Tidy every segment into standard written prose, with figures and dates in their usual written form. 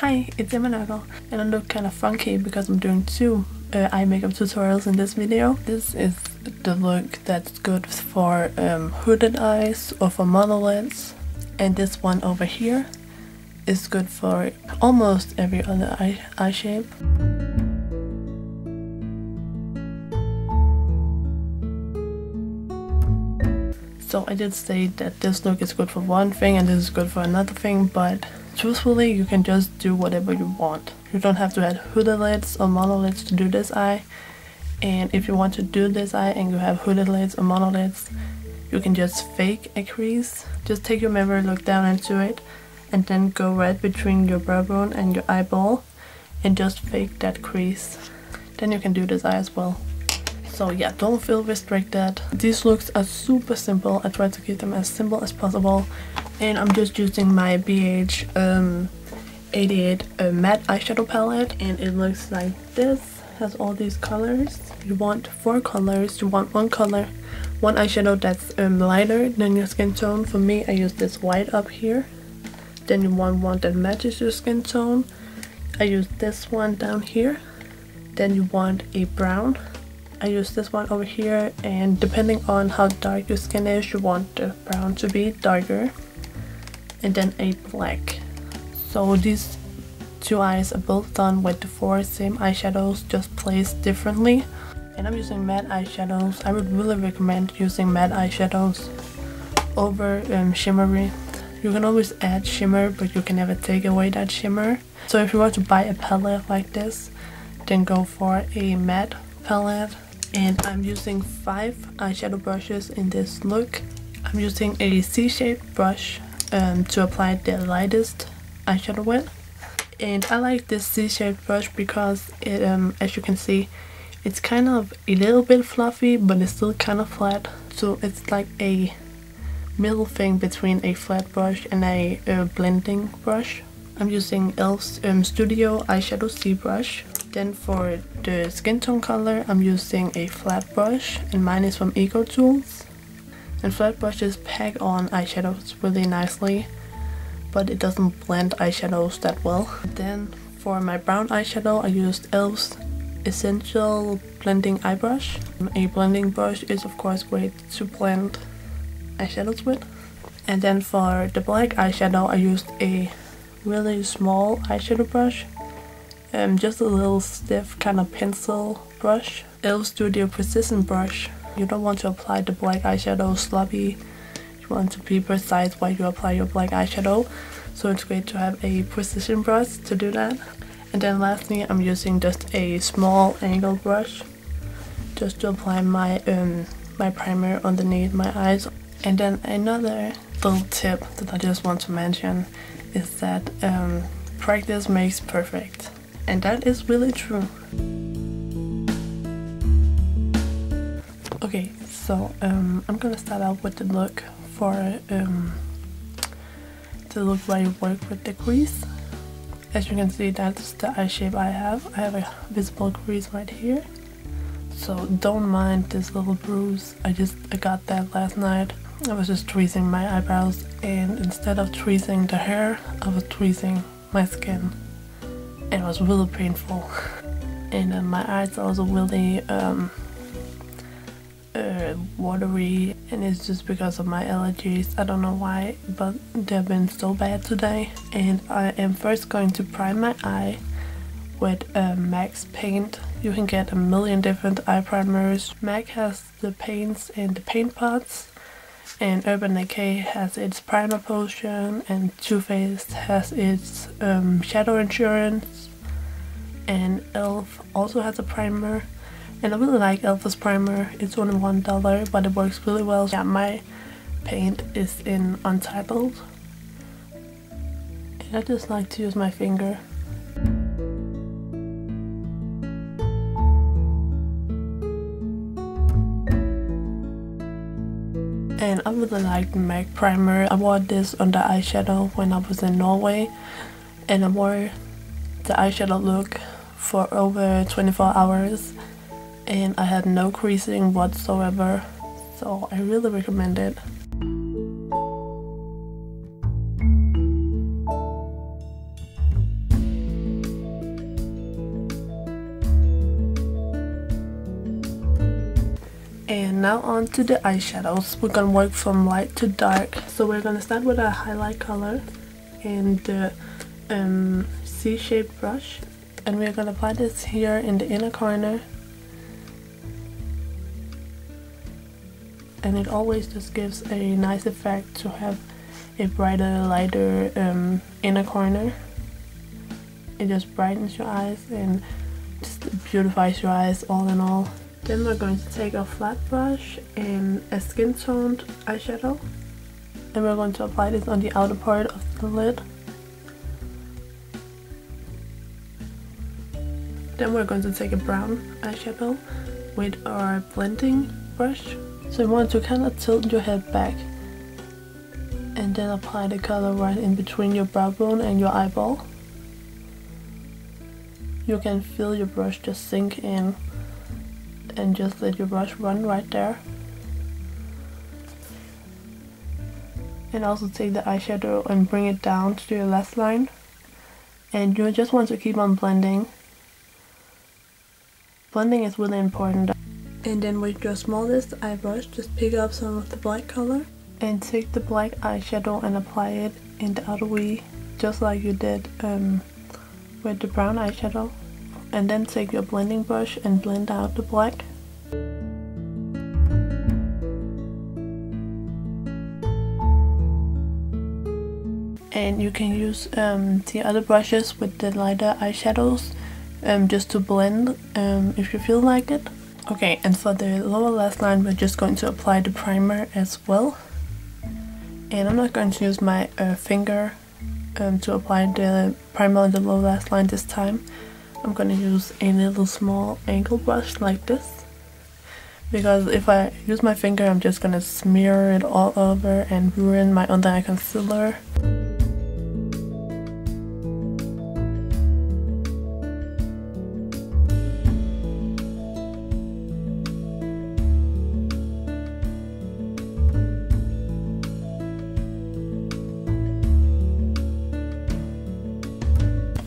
Hi, it's Emma Nørgaard, and I look kind of funky because I'm doing two eye makeup tutorials in this video. This is the look that's good for hooded eyes or for monolids, and this one over here is good for almost every other eye shape. So I did say that this look is good for one thing and this is good for another thing, but truthfully you can just do whatever you want. You don't have to add hooded lids or monolids to do this eye, and if you want to do this eye and you have hooded lids or monolids, you can just fake a crease. Just take your mirror, look down into it, and then go right between your brow bone and your eyeball and just fake that crease. Then you can do this eye as well. So yeah, don't feel restricted. These looks are super simple. I try to keep them as simple as possible. And I'm just using my BH 88 matte eyeshadow palette. And it looks like this. It has all these colors. You want four colors. You want one color, one eyeshadow that's lighter than your skin tone. For me, I use this white up here. Then you want one that matches your skin tone. I use this one down here. Then you want a brown. I use this one over here, and depending on how dark your skin is, you want the brown to be darker, and then a black. So these two eyes are both done with the four same eyeshadows, just placed differently. And I'm using matte eyeshadows. I would really recommend using matte eyeshadows over shimmery. You can always add shimmer, but you can never take away that shimmer. So if you want to buy a palette like this, then go for a matte palette. And I'm using 5 eyeshadow brushes in this look. I'm using a C-shaped brush to apply the lightest eyeshadow with. And I like this C-shaped brush because it, as you can see, it's kind of a little bit fluffy, but it's still kind of flat. So it's like a middle thing between a flat brush and a blending brush. I'm using ELF's Studio Eyeshadow C brush. Then for the skin tone color, I'm using a flat brush, and mine is from EcoTools. And flat brushes pack on eyeshadows really nicely, but it doesn't blend eyeshadows that well. Then for my brown eyeshadow, I used ELF's Essential Blending Eye Brush. A blending brush is of course great to blend eyeshadows with. And then for the black eyeshadow, I used a really small eyeshadow brush. Just a little stiff kind of pencil brush. ELF Studio Precision brush. You don't want to apply the black eyeshadow sloppy. You want to be precise while you apply your black eyeshadow. So it's great to have a precision brush to do that. And then lastly, I'm using just a small angle brush just to apply my, my primer underneath my eyes. And then another little tip that I just want to mention is that practice makes perfect. And that is really true. Okay, so I'm gonna start out with the look for the look where you work with the crease. As you can see, that's the eye shape I have. I have a visible crease right here. So don't mind this little bruise. I got that last night. I was just tweezing my eyebrows, and instead of tweezing the hair, I was tweezing my skin. It was really painful. And my eyes are also really watery, and it's just because of my allergies. I don't know why, but they've been so bad today. And I am first going to prime my eye with MAC's paint. You can get a million different eye primers. MAC has the paints and the paint pots, and Urban Decay has its primer potion, and Too Faced has its shadow insurance, and ELF also has a primer. And I really like ELF's primer. It's only $1, but it works really well. Yeah, my paint is in Untitled, and I just like to use my finger. And I really like the MAC primer. I wore this under eyeshadow when I was in Norway, and I wore the eyeshadow look for over 24 hours, and I had no creasing whatsoever, so I really recommend it. now on to the eyeshadows. We're gonna work from light to dark. So we're gonna start with a highlight color in the C-shaped brush, and we're gonna apply this here in the inner corner. And it always just gives a nice effect to have a brighter, lighter inner corner. It just brightens your eyes and just beautifies your eyes all in all. Then we're going to take a flat brush and a skin toned eyeshadow, and we're going to apply this on the outer part of the lid. Then we're going to take a brown eyeshadow with our blending brush. So you want to kind of tilt your head back and then apply the color right in between your brow bone and your eyeball. You can feel your brush just sink in and just let your brush run right there. And also take the eyeshadow and bring it down to your last line, and you just want to keep on blending. Blending is really important. And then with your smallest eye brush, just pick up some of the black color and take the black eyeshadow and apply it in the outer V, just like you did with the brown eyeshadow. And then take your blending brush and blend out the black. And you can use the other brushes with the lighter eyeshadows just to blend if you feel like it. Okay, and for the lower lash line, we're just going to apply the primer as well. And I'm not going to use my finger to apply the primer on the lower lash line this time. I'm gonna use a little small angle brush like this, because if I use my finger, I'm just gonna smear it all over and ruin my under eye concealer.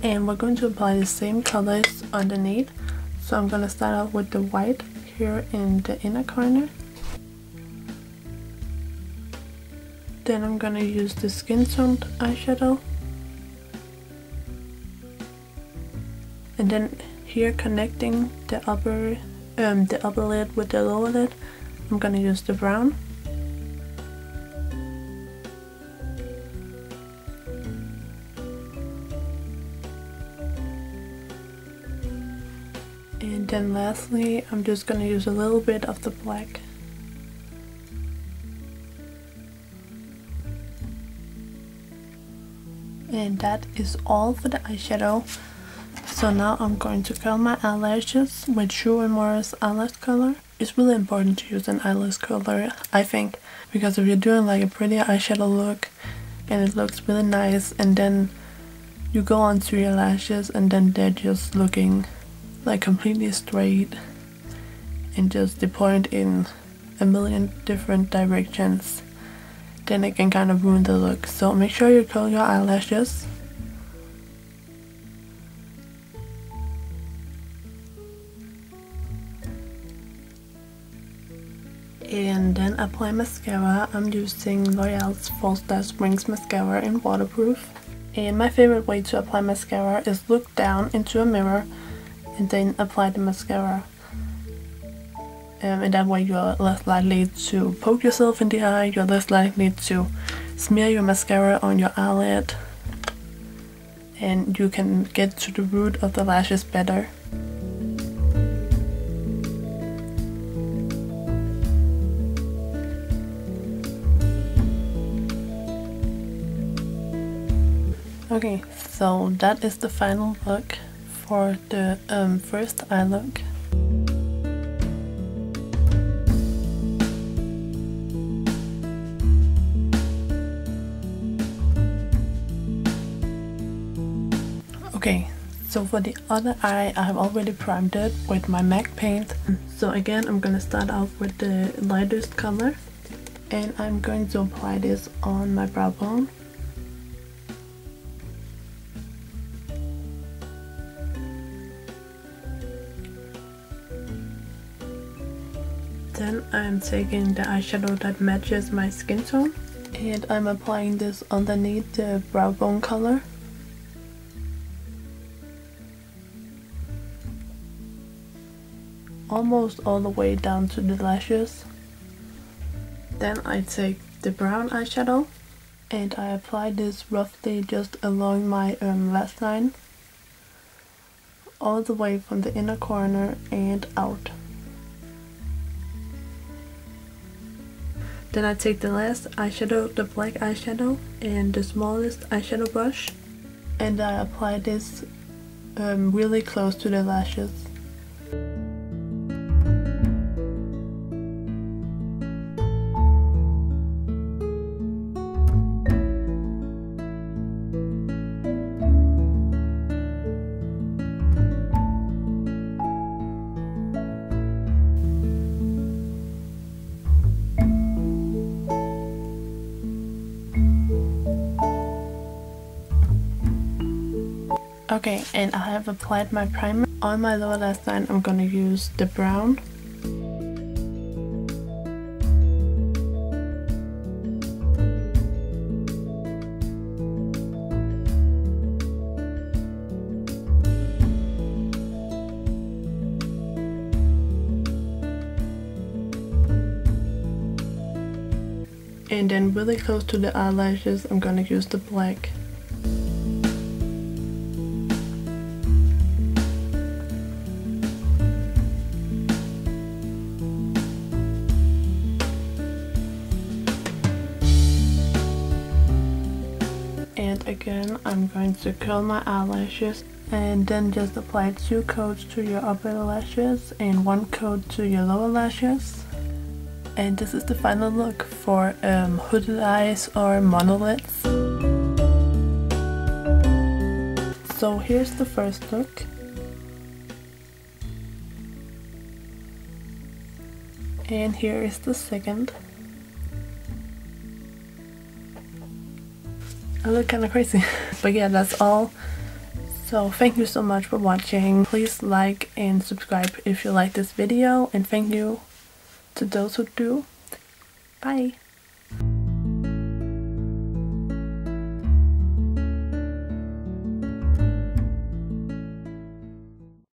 And we're going to apply the same colors underneath. So I'm going to start out with the white here in the inner corner. Then I'm going to use the skin toned eyeshadow. And then here, connecting the upper lid with the lower lid, I'm going to use the brown. And then lastly, I'm just going to use a little bit of the black. And that is all for the eyeshadow. So now I'm going to curl my eyelashes with Shu Uemura's eyelash curler. It's really important to use an eyelash curler, I think, because if you're doing like a pretty eyeshadow look and it looks really nice, and then you go onto your lashes and then they're just looking like completely straight and just they point in a million different directions, then it can kind of ruin the look. So make sure you curl your eyelashes. And then apply mascara. I'm using L'Oreal's False Lash Rings mascara in waterproof. And my favorite way to apply mascara is look down into a mirror and then apply the mascara, and that way you're less likely to poke yourself in the eye, you're less likely to smear your mascara on your eyelid, and you can get to the root of the lashes better. Okay, so that is the final look for the first eye look. Okay, so for the other eye, I have already primed it with my MAC paint. So again, I'm gonna start off with the lightest color, and I'm going to apply this on my brow bone. Then I'm taking the eyeshadow that matches my skin tone, and I'm applying this underneath the brow bone color. Almost all the way down to the lashes. Then I take the brown eyeshadow and I apply this roughly just along my lash line, all the way from the inner corner and out. Then I take the last eyeshadow, the black eyeshadow, and the smallest eyeshadow brush, and I apply this really close to the lashes. Okay, and I have applied my primer. On my lower lash line, I'm gonna use the brown. And then really close to the eyelashes, I'm gonna use the black. Again, I'm going to curl my eyelashes and then just apply 2 coats to your upper lashes and 1 coat to your lower lashes. And this is the final look for hooded eyes or monolids. So here's the first look. And here is the second. I look kind of crazy. But yeah, that's all. So thank you so much for watching. Please like and subscribe if you like this video, and thank you to those who do. Bye.